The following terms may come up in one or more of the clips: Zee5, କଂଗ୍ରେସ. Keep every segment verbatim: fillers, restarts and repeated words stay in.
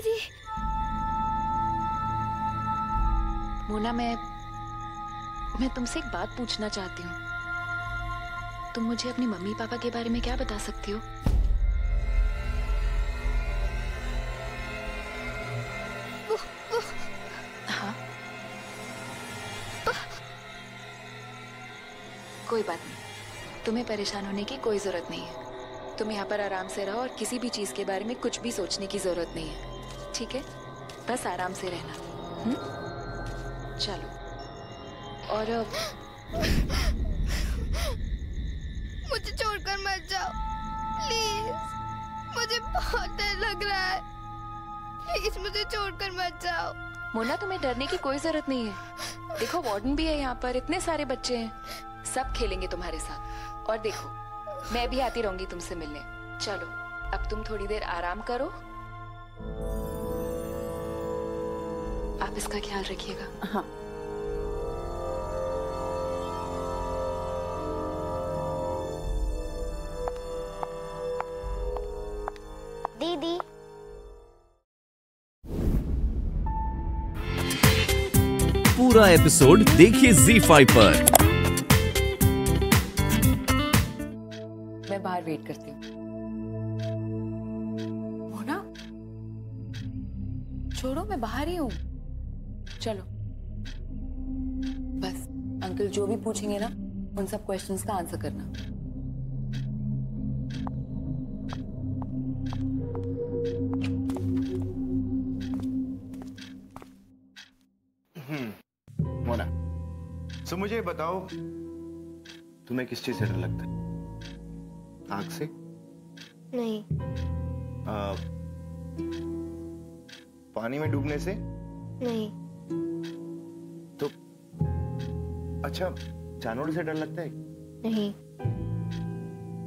दीदी। मोना, मैं मैं तुमसे एक बात पूछना चाहती हूँ। तुम मुझे अपने मम्मी पापा के बारे में क्या बता सकती हो? वो, वो, हाँ, वो, कोई बात नहीं, तुम्हें परेशान होने की कोई जरूरत नहीं है। तुम यहाँ पर आराम से रहो और किसी भी चीज के बारे में कुछ भी सोचने की जरूरत नहीं है, ठीक है? बस आराम से रहना। हम्म, चलो। और मुझे छोड़कर मत जाओ प्लीज, मुझे बहुत डर लग रहा है, प्लीज मुझे छोड़कर मत जाओ। मोना, तुम्हें डरने की कोई जरूरत नहीं है। देखो, वार्डन भी है यहाँ पर, इतने सारे बच्चे हैं, सब खेलेंगे तुम्हारे साथ। और देखो, मैं भी आती रहूंगी तुमसे मिलने। चलो, अब तुम थोड़ी देर आराम करो। आप इसका ख्याल रखिएगा। हाँ। दीदी, पूरा एपिसोड देखिए ज़ी फाइव पर। मैं बाहर वेट करती हूँ। मोना, छोड़ो, मैं बाहर ही हूँ। चलो, बस अंकल जो भी पूछेंगे ना, उन सब क्वेश्चंस का आंसर करना। मोना, सो मुझे बताओ, तुम्हें किस चीज से डर लगता है? आग से? नहीं। आ, पानी में डूबने से? नहीं। तो अच्छा, जानवरों से डर लगता है? नहीं।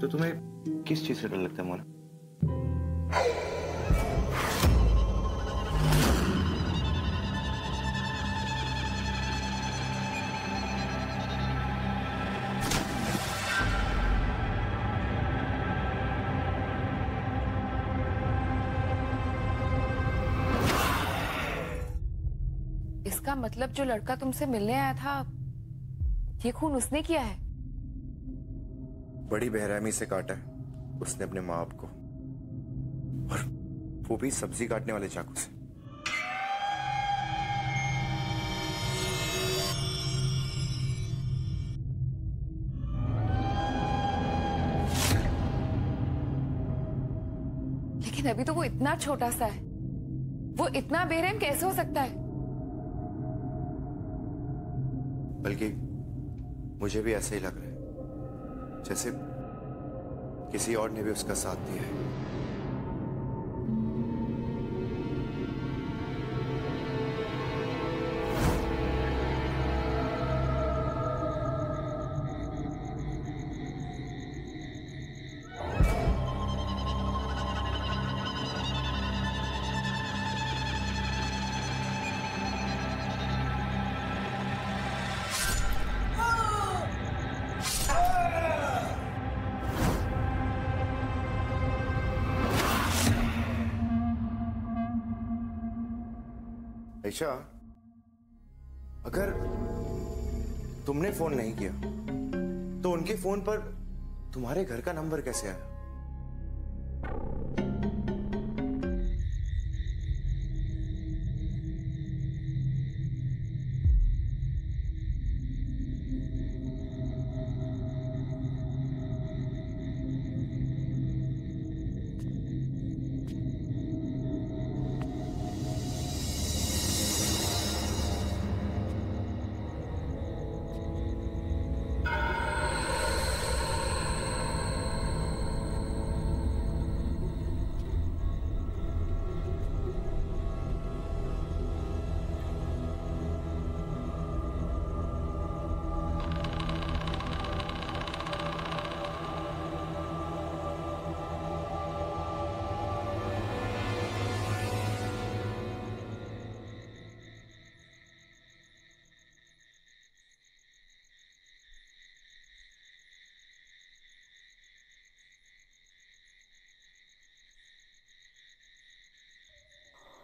तो तुम्हें किस चीज से डर लगता है मोना? इसका मतलब जो लड़का तुमसे मिलने आया था, ये खून उसने किया है? बड़ी बेरहमी से काटा है उसने अपने माँ बाप को, और वो भी सब्जी काटने वाले चाकू से। लेकिन अभी तो वो इतना छोटा सा है, वो इतना बेरहम कैसे हो सकता है? बल्कि मुझे भी ऐसा ही लग रहा है, जैसे किसी और ने भी उसका साथ दिया है। ऐशा, अगर तुमने फोन नहीं किया तो उनके फोन पर तुम्हारे घर का नंबर कैसे आया?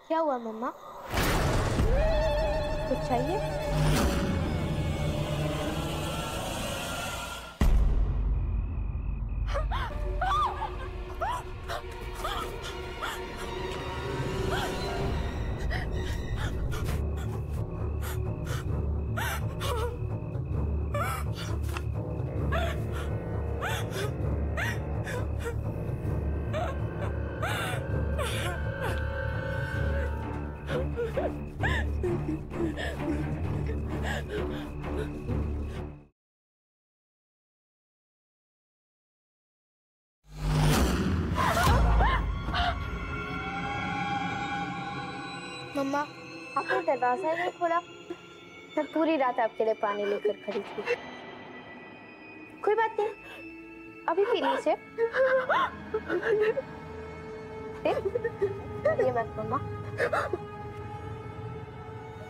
क्या हुआ मम्मा, कुछ चाहिए? मम्मा, आपने दरवाजा ही नहीं खोला। मैं पूरी रात आपके लिए पानी लेकर खड़ी थी। कोई बात नहीं, अभी पी लीजिए। ये मत मम्मा,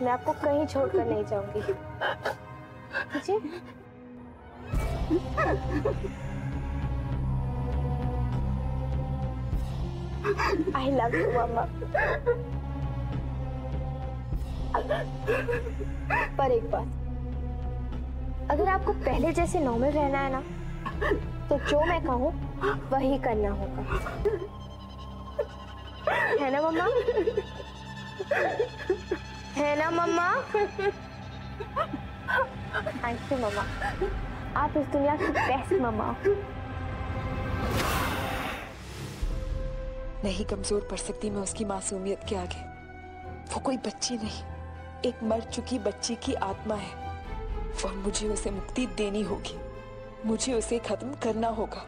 मैं आपको कहीं छोड़कर नहीं जाऊंगी। आई लव यू मम्मा। पर एक बात, अगर आपको पहले जैसे नॉर्मल रहना है ना, तो जो मैं कहूँ वही करना होगा, है ना मम्मा? है ना मम्मा? थैंक यू मम्मा, आप इस दुनिया की बेस्ट मम्मा। नहीं कमजोर पड़ सकती मैं उसकी मासूमियत के आगे। वो कोई बच्ची नहीं, एक मर चुकी बच्ची की आत्मा है, और मुझे उसे मुक्ति देनी होगी, मुझे उसे खत्म करना होगा।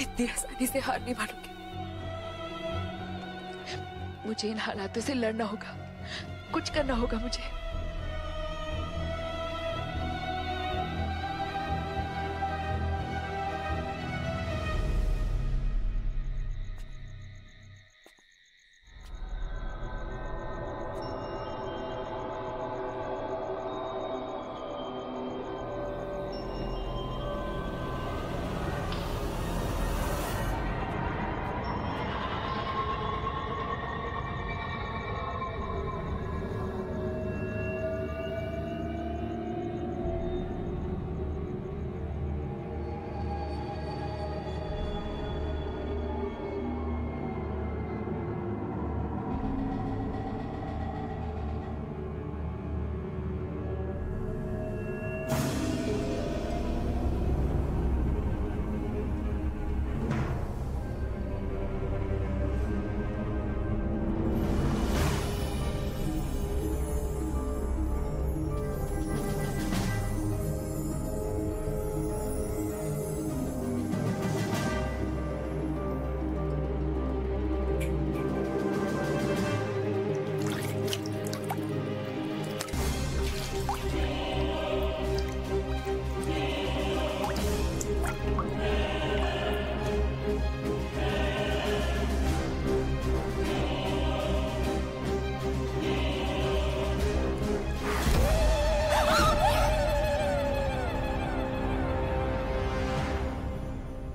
इतनी आसानी से हार नहीं मानूंगी। मुझे इन हालातों से लड़ना होगा, कुछ करना होगा मुझे।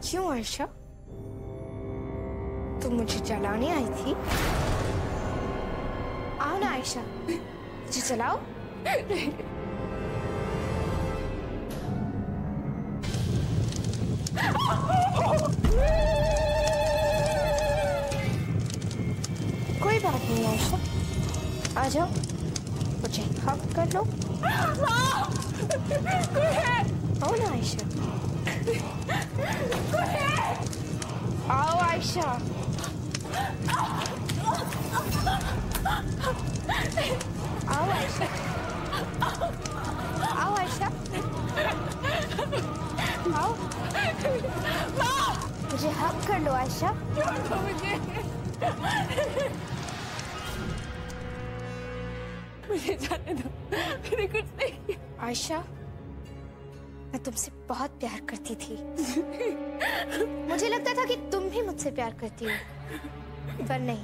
क्यों अर्शा, तुम मुझे जलाने आई थी? आओ ना आयशा, मुझे जलाओ। कोई बात नहीं आयशा, आ जाओ, मुझे हक कर लो। आओ ना आयशा, आओ आयशा। आओ आयशा, आओ आयशा, आओ, मुझे हक कर लो आयशा। मुझे मुझे जाने दो, मेरे कुछ नहीं। आयशा, मैं तुमसे बहुत प्यार करती थी। मुझे लगता था कि तुम भी मुझसे प्यार करती हो, पर नहीं,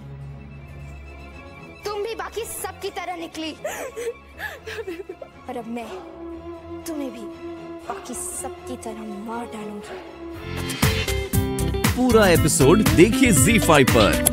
तुम भी बाकी सब की तरह निकली। और अब मैं तुम्हें भी बाकी सब की तरह मार डालूंगी। पूरा एपिसोड देखिए ज़ी फाइव पर।